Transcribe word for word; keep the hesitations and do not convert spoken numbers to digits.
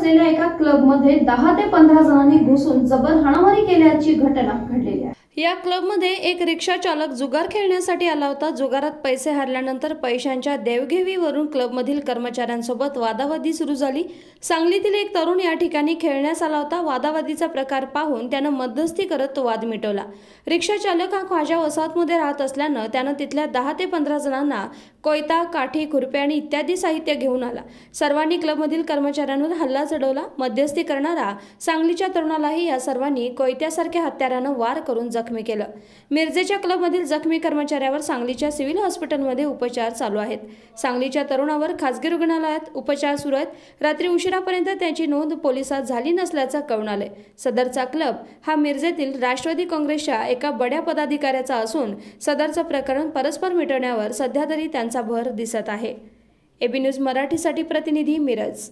असलेल्या एका क्लबमध्ये दहा ते पंधरा जणांनी घुसून जबर हाणामारी केल्याची घटना घडलेली आहे। या क्लबमध्ये एक रिक्षा चालक जुगार खेळण्यासाठी आला होता। जुगारात पैसे हरल्यानंतर पैशांच्या देवघेवीवरून क्लबमधील कर्मचाऱ्यांसोबत वादावादी सुरू झाली। सांगलीतील एक तरुण या ठिकाणी खेळण्यास आला होता। वादावादीचा प्रकार पाहून त्याने मध्यस्थी करत तो वाद मिटवला। रिक्षा चालक हा ख्वाजा वसाहतमध्ये राहत असल्याने त्याने तिथल्या दहा ते पंधरा जणांना कोयता, काठी, खुरप्या आणि इत्यादी साहित्य घेऊन आला। सर्वांनी क्लबमधील कर्मचाऱ्यांवर हल्ला चढवला। मध्यस्थी करणारा सांगलीच्या तरुणालाही या सर्वांनी कोयत्यासारख्या हत्याराने वार करून जखमी केलं। मिरजेच्या क्लबमधील जखमी कर्मचाऱ्यावर सांगलीच्या सिव्हिल हॉस्पिटलमध्ये उपचार चालू आहेत। सांगलीच्या तरुणावर खासगी रुग्णालयात उपचार सुरू आहेत। रात्री उशिरापर्यंत त्याची नोंद पोलिसात झाली नसल्याचं कळून आले। सदरचा क्लब हा मिरजेतील राष्ट्रवादी काँग्रेसच्या एका बड्या पदाधिकाऱ्याचा असून सदरचं प्रकरण परस्पर मिटवण्यावर सध्या तरी त्यांचा भर दिसत आहे। एबी न्यूज मराठीसाठी प्रतिनिधी मिरज।